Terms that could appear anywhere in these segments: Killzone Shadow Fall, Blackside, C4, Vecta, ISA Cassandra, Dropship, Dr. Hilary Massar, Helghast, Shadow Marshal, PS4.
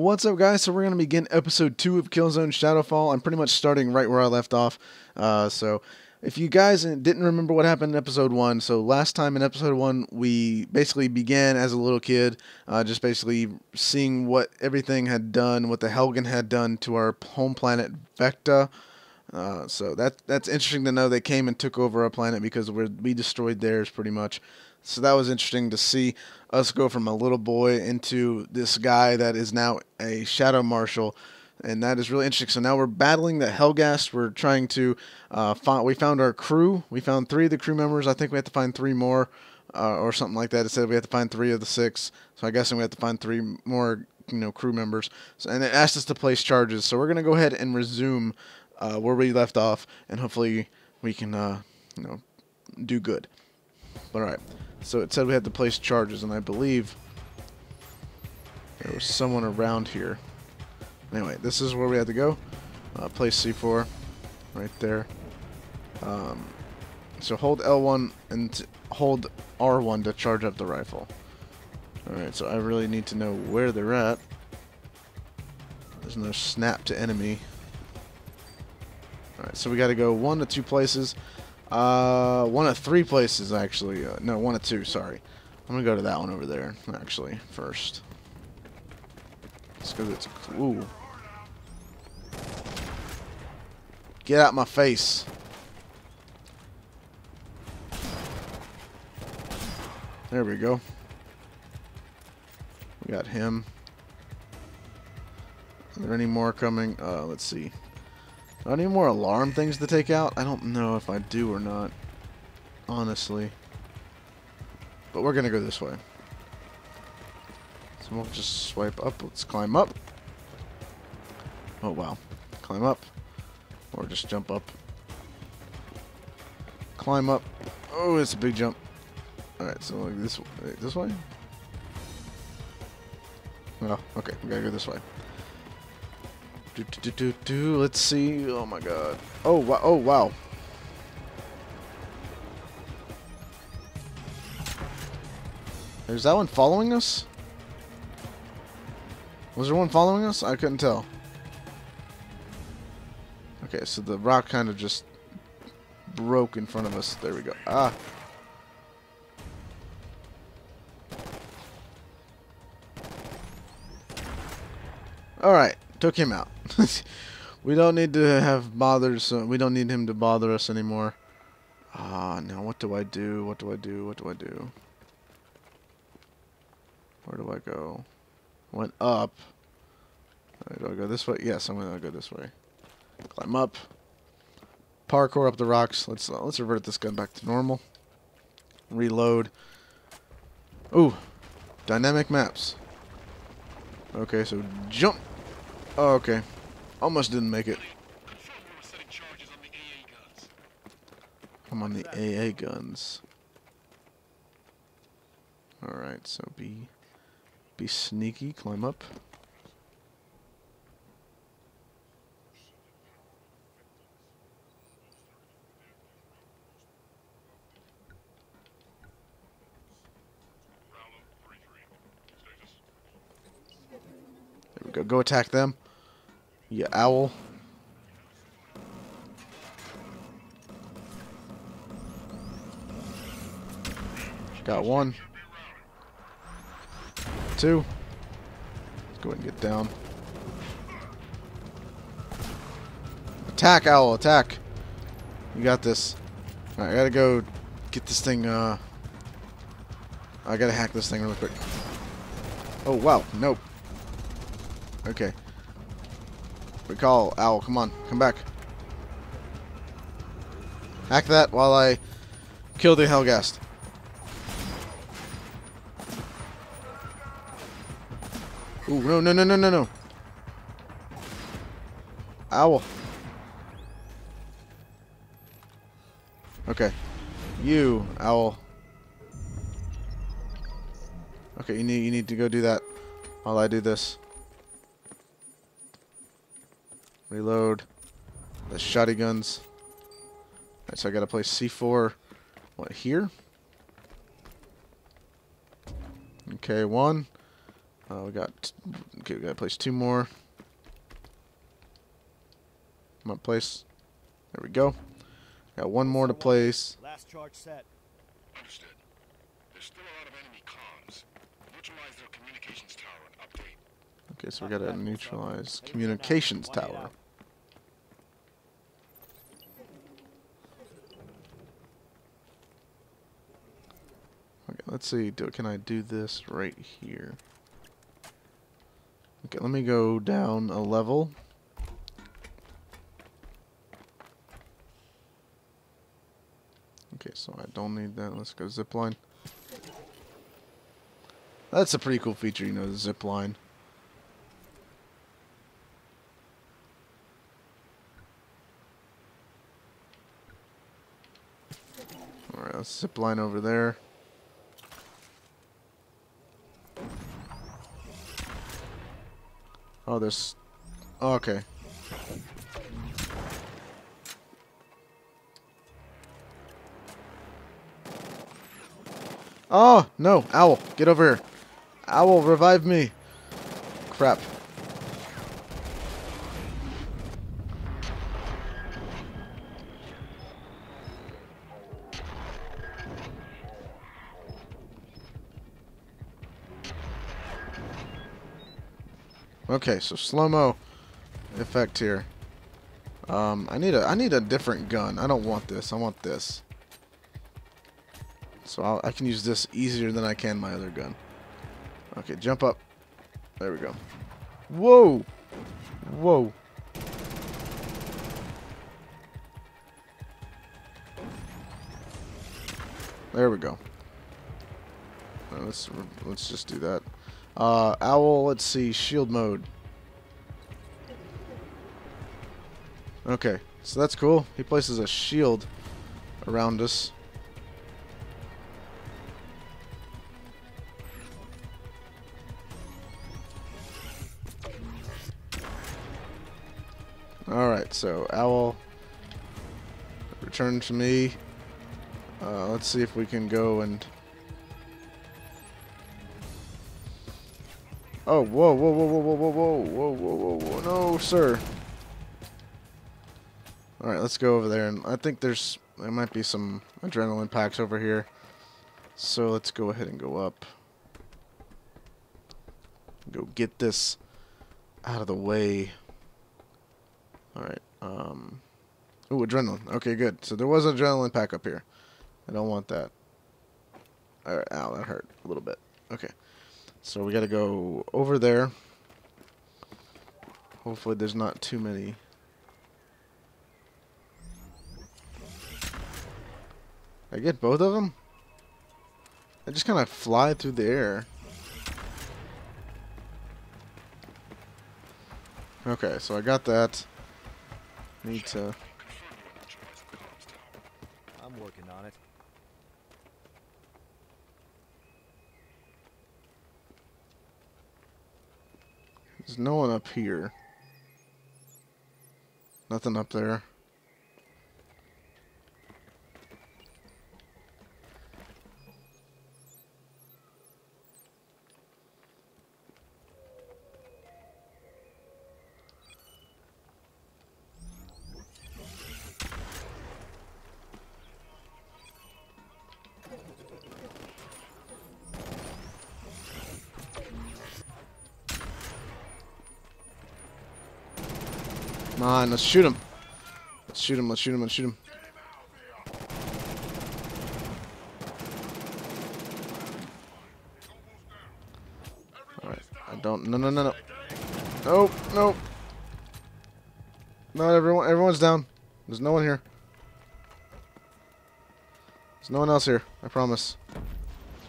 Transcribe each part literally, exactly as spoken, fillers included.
What's up, guys? So we're going to begin episode two of Killzone Shadow Fall. I'm pretty much starting right where I left off. Uh, so if you guys didn't remember what happened in episode one, so last time in episode one, we basically began as a little kid, uh, just basically seeing what everything had done, what the Helgen had done to our home planet, Vecta. Uh, so that, that's interesting to know they came and took over our planet because we're, we destroyed theirs pretty much. So that was interesting to see us go from a little boy into this guy that is now a Shadow Marshal, and that is really interesting. So now we're battling the Helghast. We're trying to uh, find. We found our crew. We found three of the crew members. I think we have to find three more, uh, or something like that. It said we have to find three of the six. So I guess we have to find three more, you know, crew members. So, and it asked us to place charges. So we're gonna go ahead and resume uh, where we left off, and hopefully we can, uh, you know, do good. All right. So it said we had to place charges, and I believe there was someone around here. Anyway, this is where we had to go. Uh, place C four, right there. Um, so hold L one and hold R one to charge up the rifle. All right, so I really need to know where they're at. There's no snap to enemy. All right, so we got to go one to two places. Uh, one of three places, actually. Uh, no, one of two, sorry. I'm gonna go to that one over there, actually, first. Just because it's cool. Get out my face. There we go. We got him. Are there any more coming? Uh, let's see. Do I need more alarm things to take out? I don't know if I do or not, honestly. But we're going to go this way. So we'll just swipe up. Let's climb up. Oh, wow. Climb up. Or just jump up. Climb up. Oh, it's a big jump. Alright, so like this, this way? Oh, okay. We got to go this way. Do, do, do, do. Let's see. Oh my god. Oh wow. Oh wow. Is that one following us? Was there one following us? I couldn't tell. Okay, so the rock kind of just broke in front of us. There we go. Ah. All right. Took him out. We don't need to have bothers. Uh, we don't need him to bother us anymore. Ah, uh, now what do I do? What do I do? What do I do? Where do I go? Went up. Do I go this way? Yes, I'm gonna go this way. Climb up. Parkour up the rocks. Let's uh, let's revert this gun back to normal. Reload. Ooh, dynamic maps. Okay, so jump. Oh, okay. Almost didn't make it. I'm on the A A guns. Alright, so be be sneaky, climb up. There we go. Go attack them. You owl. Got one. Two. Let's go ahead and get down. Attack, owl, attack. You got this. Alright, I gotta go get this thing, uh... I gotta hack this thing really quick. Oh, wow. Nope. Okay. Recall, owl, come on, come back. Hack that while I kill the Helghast. Ooh, no, no, no, no, no, no. Owl. Okay. You, owl. Okay, you need, you need to go do that while I do this. Reload the shotty guns. Alright, so I gotta place C four. What, here? Okay, one. Uh, we got okay. We got to place two more. Come on, place. There we go. Got one more to place. Last charge set. Understood. There's still a lot of enemy comms. Neutralize their communications tower and update. Okay, so we got to neutralize communications tower. Okay, let's see. Do can I do this right here? Okay, let me go down a level. Okay, so I don't need that. Let's go zipline. That's a pretty cool feature, you know, the zipline. Alright, let's zipline over there. Oh, there's... Oh, okay. Oh, no. Owl, get over here. Owl, revive me. Crap. Okay, so slow-mo effect here. Um, I need a I need a different gun. I don't want this. I want this. So I'll, I can use this easier than I can my other gun. Okay, jump up. There we go. Whoa! Whoa! There we go. Right, let's let's just do that. Uh, owl. Let's see. Shield mode. Okay, so that's cool. He places a shield around us. Alright, so owl, return to me. Uh, let's see if we can go and... Oh, whoa, whoa, whoa, whoa, whoa, whoa, whoa, whoa, whoa, whoa, no, sir. Alright, let's go over there, and I think there's, there might be some adrenaline packs over here. So let's go ahead and go up. Go get this out of the way. Alright, um... Ooh, adrenaline. Okay, good. So there was an adrenaline pack up here. I don't want that. Alright, ow, that hurt a little bit. Okay. So we gotta go over there. Hopefully there's not too many. I get both of them? I just kind of fly through the air. Okay, so I got that. Need to. I'm working on it. There's no one up here. Nothing up there. Come on, let's shoot him. Let's shoot him, let's shoot him, let's shoot him. Alright, I don't, no, no, no, no. Nope, nope. Not everyone, everyone's down. There's no one here. There's no one else here, I promise.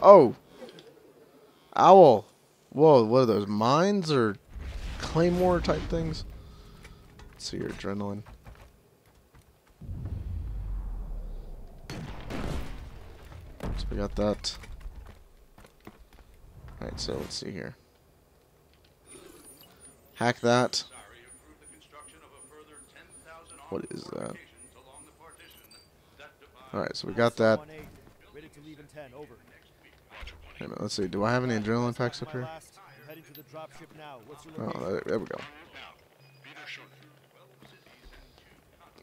Oh! Owl! Whoa, what are those, mines or claymore type things? See your adrenaline. So we got that. Alright, so let's see here. Hack that. What is that? Alright, so we got that. Wait a minute, let's see. Do I have any adrenaline packs up here? Heading to the dropship now. What's your location? Oh, there we go.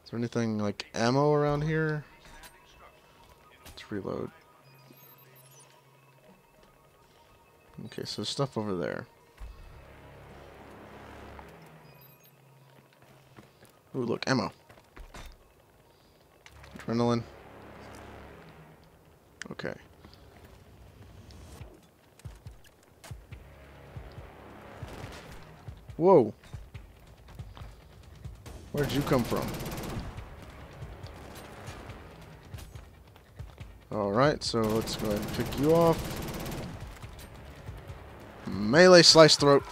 Is there anything like ammo around here? Let's reload. Okay, so there's stuff over there. Ooh, look, ammo. Adrenaline. Okay. Whoa. Where'd you come from? Alright, so let's go ahead and pick you off. Melee slice throat.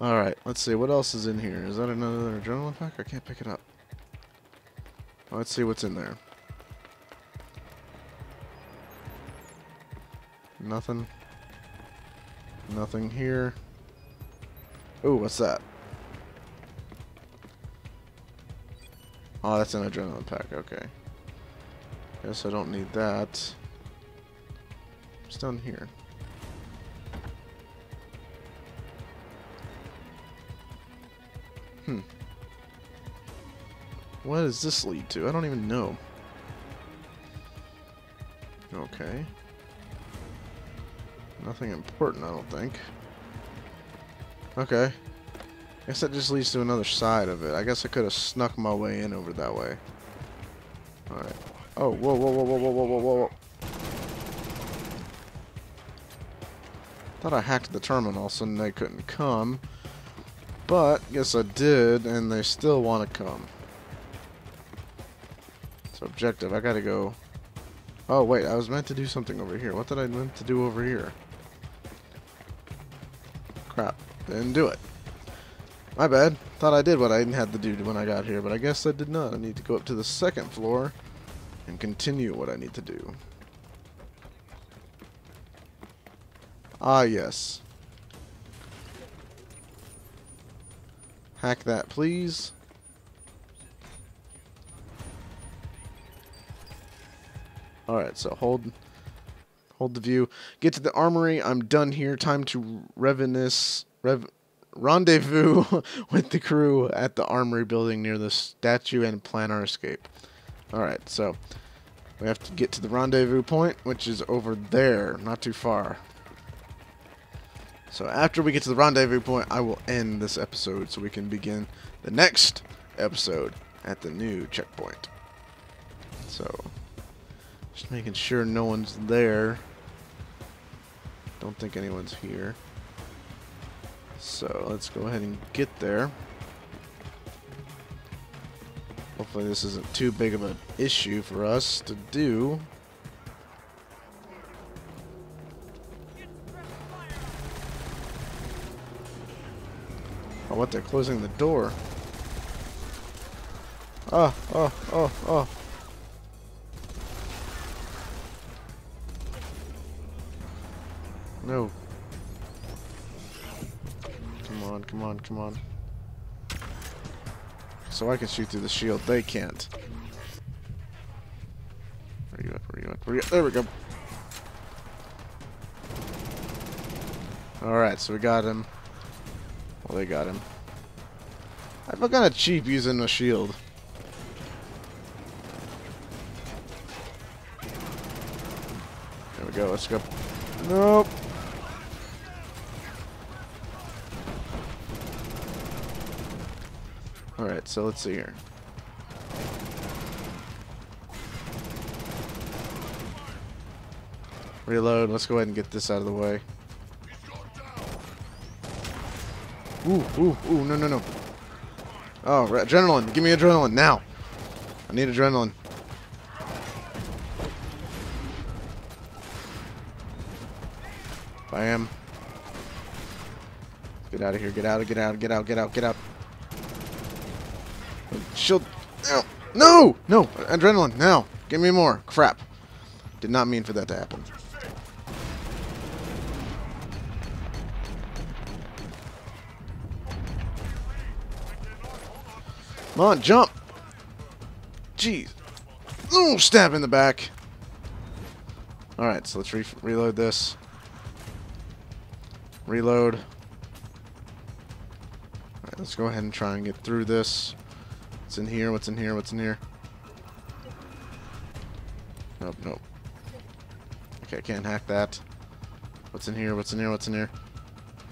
Alright, let's see. What else is in here? Is that another adrenaline pack? I can't pick it up. Let's see what's in there. Nothing. Nothing here. Ooh, what's that? Oh, that's an adrenaline pack. Okay. Guess I don't need that. What's down here? Hmm. What does this lead to? I don't even know. Okay. Nothing important, I don't think. Okay. I guess that just leads to another side of it. I guess I could have snuck my way in over that way. Alright. Oh, whoa, whoa, whoa, whoa, whoa, whoa, whoa, whoa. Thought I hacked the terminal, so they couldn't come. But, guess I did, and they still want to come. It's objective. I gotta go... Oh, wait, I was meant to do something over here. What did I meant to do over here? Crap. Didn't do it. My bad. Thought I did what I had to do when I got here, but I guess I did not. I need to go up to the second floor and continue what I need to do. Ah, yes. Hack that, please. Alright, so hold hold the view. Get to the armory. I'm done here. Time to reminisce, rev, rendezvous with the crew at the armory building near the statue and plan our escape. Alright, so we have to get to the rendezvous point, which is over there, not too far. So after we get to the rendezvous point, I will end this episode so we can begin the next episode at the new checkpoint. So... just making sure no one's there. Don't think anyone's here. So let's go ahead and get there. Hopefully this isn't too big of an issue for us to do. Oh, what? They're closing the door. Oh, oh, oh, oh. No. Come on, come on, come on. So I can shoot through the shield. They can't. Where you at? Where you at? Where you at? There we go. Alright, so we got him. Well, they got him. I feel kind of cheap using the shield. There we go. Let's go. Nope. Alright, so let's see here. Reload. Let's go ahead and get this out of the way. Ooh, ooh, ooh, no, no, no. Oh, adrenaline. Give me adrenaline now. I need adrenaline. Bam. Get out of here. Get out. Get out. Get out. Get out. Get out. Shield. Ow. No! No! Adrenaline. Now. Give me more. Crap. Did not mean for that to happen. Come on. Jump. Jeez. Oh, stab in the back. Alright, so let's re reload this. Reload. Alright, let's go ahead and try and get through this. What's in here? What's in here? What's in here? Nope, nope. Okay, I can't hack that. What's in here? What's in here? What's in here?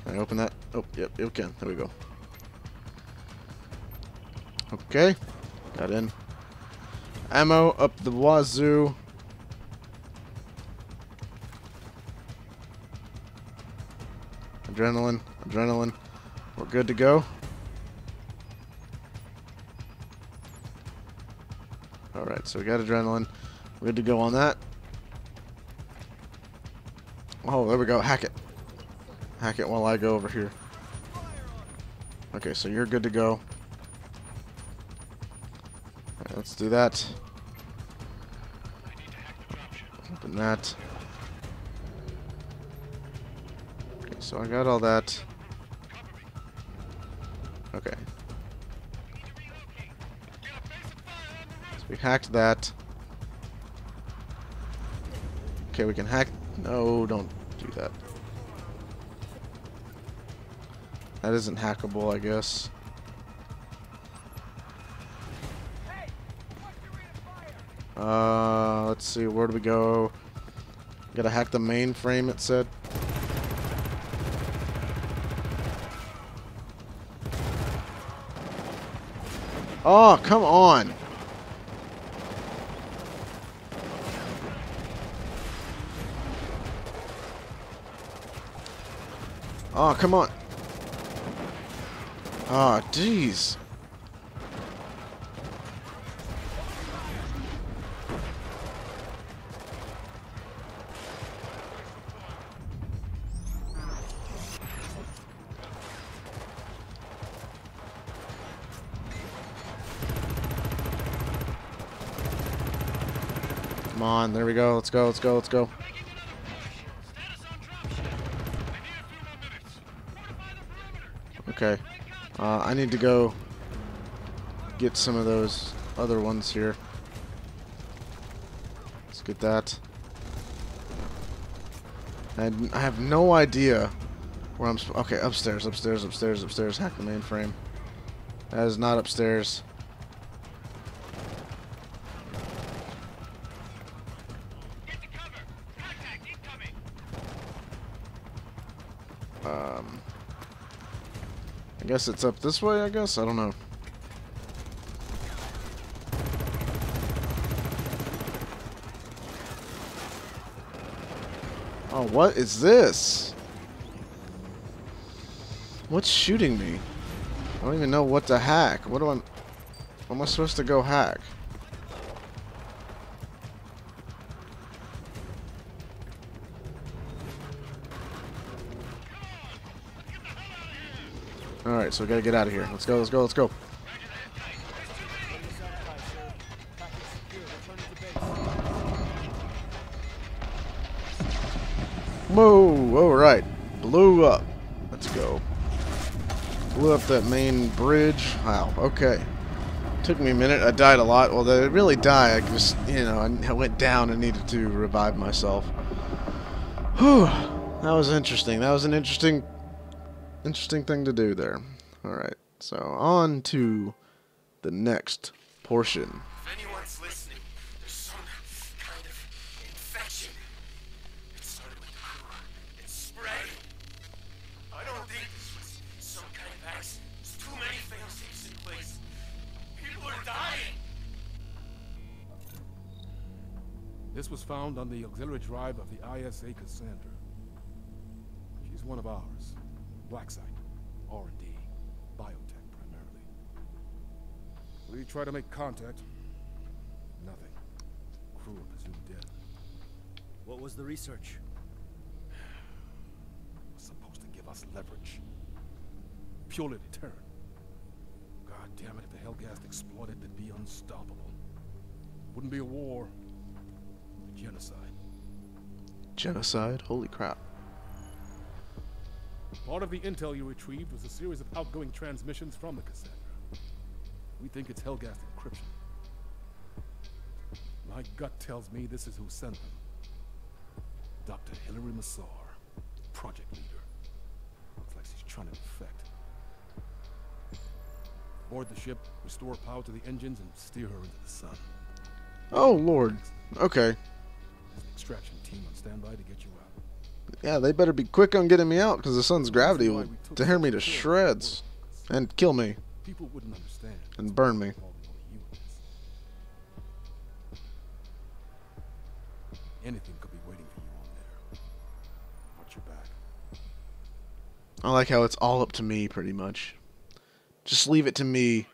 Can I open that? Oh, yep, it can. There we go. Okay. Got in. Ammo up the wazoo. Adrenaline. Adrenaline. We're good to go. Alright, so we got adrenaline. We're good to go on that. Oh, there we go. Hack it. Hack it while I go over here. Okay, so you're good to go. All right, let's do that. Open that. Okay, so I got all that. Okay. So we hacked that. Okay, we can hack... No, don't do that. That isn't hackable, I guess. Uh, let's see, where do we go? Gotta hack the mainframe, it said. Oh, come on! Oh, come on. Ah, oh, jeez. Come on, there we go. Let's go, let's go, let's go. Okay, uh, I need to go get some of those other ones here. Let's get that. And I have no idea where I'm supposed. Okay, upstairs, upstairs, upstairs, upstairs. Hack the mainframe. That is not upstairs. Get to cover. Contact incoming. Um. I guess it's up this way, I guess? I don't know. Oh, what is this? What's shooting me? I don't even know what to hack. What do I... What am I supposed to go hack? Alright, so we gotta get out of here. Let's go, let's go, let's go. Whoa, alright. Blew up. Let's go. Blew up that main bridge. Wow, okay. Took me a minute. I died a lot. Well, I didn't really die. I just, you know, I went down and needed to revive myself. Whew. That was interesting. That was an interesting... Interesting thing to do there. Alright, so on to the next portion. If anyone's listening, there's some kind of infection. It started with cholera. It's spreading. I don't think this was some kind of accident. There's too many failsafes in place. People are dying. This was found on the auxiliary drive of the I S A Cassandra. She's one of ours. Blackside, R and D, biotech primarily. We try to make contact. Nothing. Crew are presumed dead. What was the research? It was supposed to give us leverage. Purely deterrent. God damn it, if the Helghast exploited, it'd be unstoppable. Wouldn't be a war. A genocide. Genocide? Holy crap. Part of the intel you retrieved was a series of outgoing transmissions from the Cassandra. We think it's Helghast encryption. My gut tells me this is who sent them. Doctor Hilary Massar, project leader. trying to perfect. Board the ship, restore power to the engines, and steer her into the sun. Oh, Lord. Okay. Extraction team on standby to get you out. Yeah, they better be quick on getting me out, because the sun's gravity will tear me to shreds. And kill me. People wouldn't understand. And burn me. Anything could be waiting for you on there. Watch your back. I like how it's all up to me, pretty much. Just leave it to me.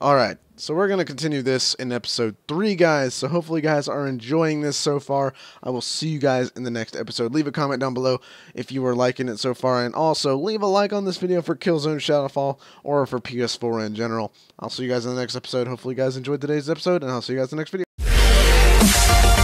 Alright, so we're going to continue this in episode three, guys. So hopefully you guys are enjoying this so far. I will see you guys in the next episode. Leave a comment down below if you are liking it so far. And also, leave a like on this video for Killzone Shadow Fall or for P S four in general. I'll see you guys in the next episode. Hopefully you guys enjoyed today's episode, and I'll see you guys in the next video.